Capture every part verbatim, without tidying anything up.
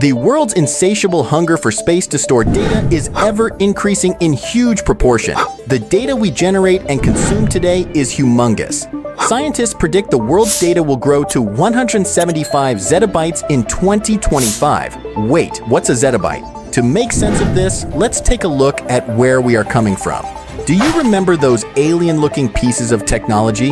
The world's insatiable hunger for space to store data is ever increasing in huge proportion. The data we generate and consume today is humongous. Scientists predict the world's data will grow to one hundred seventy-five zettabytes in twenty twenty-five. Wait, what's a zettabyte? To make sense of this, let's take a look at where we are coming from. Do you remember those alien-looking pieces of technology?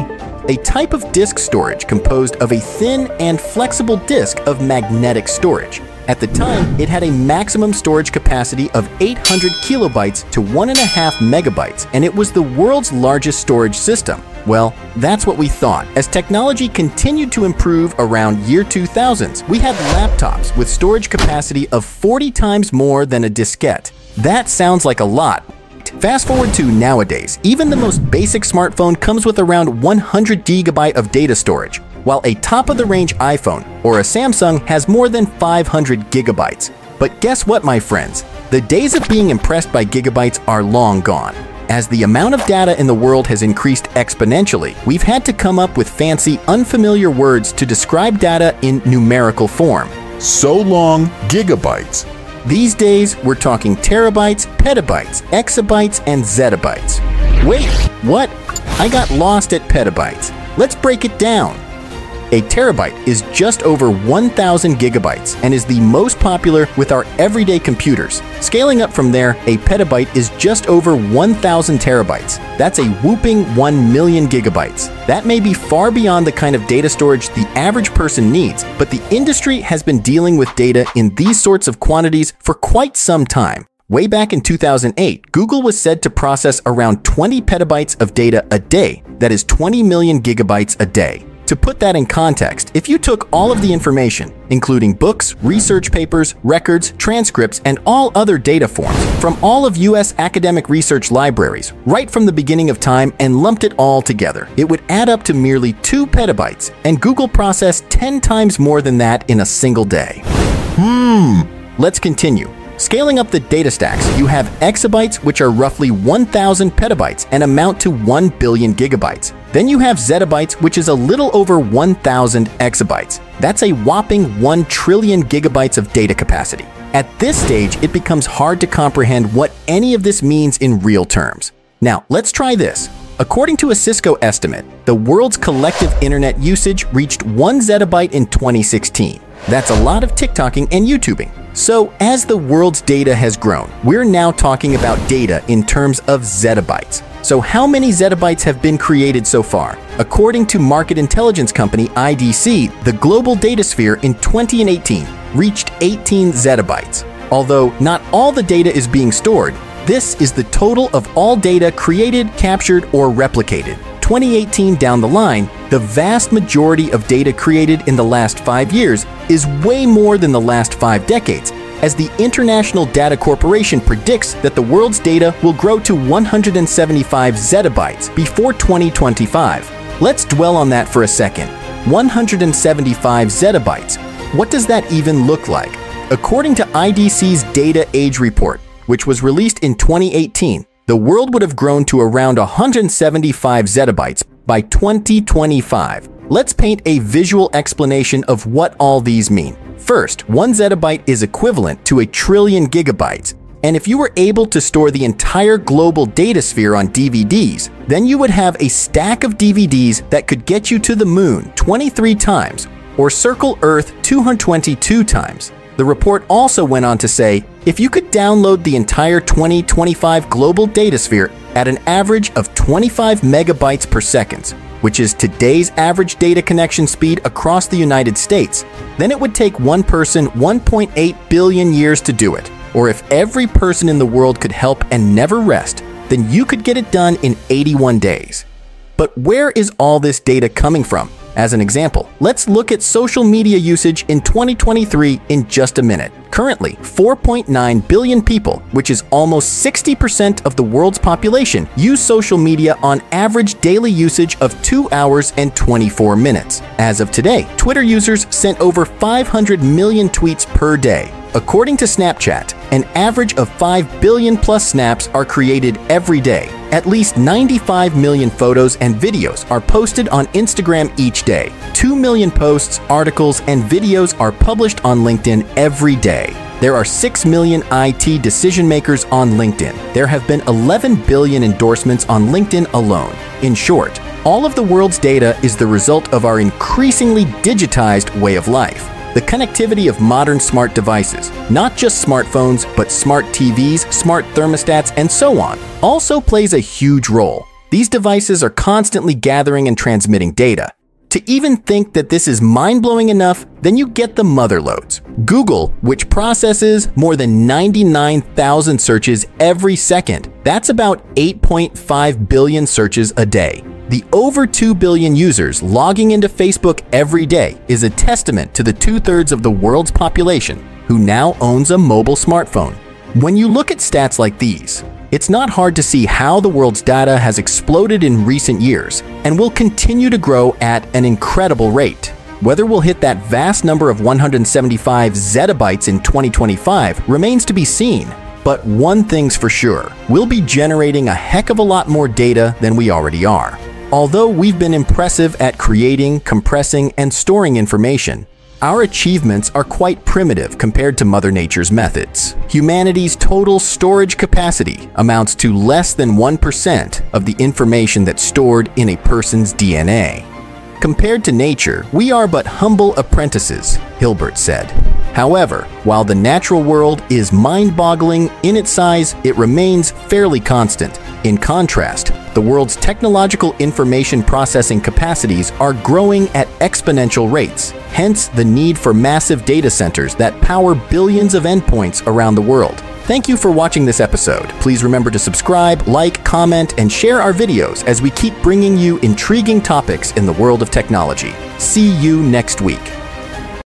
A type of disk storage composed of a thin and flexible disk of magnetic storage. At the time, it had a maximum storage capacity of eight hundred kilobytes to one and a half megabytes, and it was the world's largest storage system. Well, that's what we thought. As technology continued to improve around year two thousands, we had laptops with storage capacity of forty times more than a diskette. That sounds like a lot. Fast forward to nowadays, even the most basic smartphone comes with around one hundred gigabyte of data storage, while a top-of-the-range iPhone or a Samsung has more than five hundred gigabytes. But guess what, my friends? The days of being impressed by gigabytes are long gone. As the amount of data in the world has increased exponentially, we've had to come up with fancy, unfamiliar words to describe data in numerical form. So long, gigabytes. These days, we're talking terabytes, petabytes, exabytes, and zettabytes. Wait, what? I got lost at petabytes. Let's break it down. A terabyte is just over one thousand gigabytes and is the most popular with our everyday computers. Scaling up from there, a petabyte is just over one thousand terabytes. That's a whopping one million gigabytes. That may be far beyond the kind of data storage the average person needs, but the industry has been dealing with data in these sorts of quantities for quite some time. Way back in two thousand eight, Google was said to process around twenty petabytes of data a day. That is twenty million gigabytes a day. To put that in context, if you took all of the information, including books, research papers, records, transcripts, and all other data forms from all of U S academic research libraries right from the beginning of time and lumped it all together, it would add up to merely two petabytes, and Google processed ten times more than that in a single day. Hmm. Let's continue. Scaling up the data stacks, you have exabytes, which are roughly one thousand petabytes and amount to one billion gigabytes. Then you have zettabytes, which is a little over one thousand exabytes. That's a whopping one trillion gigabytes of data capacity. At this stage, it becomes hard to comprehend what any of this means in real terms. Now, let's try this. According to a Cisco estimate, the world's collective internet usage reached one zettabyte in twenty sixteen. That's a lot of TikToking and YouTubing. So, as the world's data has grown, we're now talking about data in terms of zettabytes. So, how many zettabytes have been created so far? According to market intelligence company I D C, the global data sphere in twenty eighteen reached eighteen zettabytes. Although not all the data is being stored, this is the total of all data created, captured, or replicated. twenty eighteen down the line, the vast majority of data created in the last five years is way more than the last five decades, as the International Data Corporation predicts that the world's data will grow to one hundred seventy-five zettabytes before twenty twenty-five. Let's dwell on that for a second. one hundred seventy-five zettabytes. What does that even look like? According to I D C's Data Age Report, which was released in twenty eighteen, the world would have grown to around one hundred seventy-five zettabytes by twenty twenty-five. Let's paint a visual explanation of what all these mean. First, one zettabyte is equivalent to a trillion gigabytes. And if you were able to store the entire global data sphere on D V Ds, then you would have a stack of D V Ds that could get you to the moon twenty-three times or circle Earth two hundred twenty-two times. The report also went on to say, if you could download the entire twenty twenty-five global datasphere at an average of twenty-five megabytes per second, which is today's average data connection speed across the United States, then it would take one person one point eight billion years to do it. Or if every person in the world could help and never rest, then you could get it done in eighty-one days. But where is all this data coming from? As an example, let's look at social media usage in twenty twenty-three in just a minute. Currently, four point nine billion people, which is almost sixty percent of the world's population, use social media on average daily usage of two hours and twenty-four minutes. As of today, Twitter users sent over five hundred million tweets per day. According to Snapchat, an average of five billion plus snaps are created every day. At least ninety-five million photos and videos are posted on Instagram each day. two million posts, articles, and videos are published on LinkedIn every day. There are six million I T decision makers on LinkedIn. There have been eleven billion endorsements on LinkedIn alone. In short, all of the world's data is the result of our increasingly digitized way of life. The connectivity of modern smart devices, not just smartphones, but smart T Vs, smart thermostats, and so on, also plays a huge role. These devices are constantly gathering and transmitting data. To even think that this is mind-blowing enough, then you get the mother loads. Google, which processes more than ninety-nine thousand searches every second, that's about eight point five billion searches a day. The over two billion users logging into Facebook every day is a testament to the two-thirds of the world's population who now owns a mobile smartphone. When you look at stats like these, it's not hard to see how the world's data has exploded in recent years and will continue to grow at an incredible rate. Whether we'll hit that vast number of one hundred seventy-five zettabytes in twenty twenty-five remains to be seen. But one thing's for sure, we'll be generating a heck of a lot more data than we already are. Although we've been impressive at creating, compressing, and storing information, our achievements are quite primitive compared to Mother Nature's methods. Humanity's total storage capacity amounts to less than one percent of the information that's stored in a person's D N A. Compared to nature, we are but humble apprentices, Hilbert said. However, while the natural world is mind-boggling in its size, it remains fairly constant. In contrast, the world's technological information processing capacities are growing at exponential rates, hence the need for massive data centers that power billions of endpoints around the world. Thank you for watching this episode. Please remember to subscribe, like, comment, and share our videos as we keep bringing you intriguing topics in the world of technology. See you next week.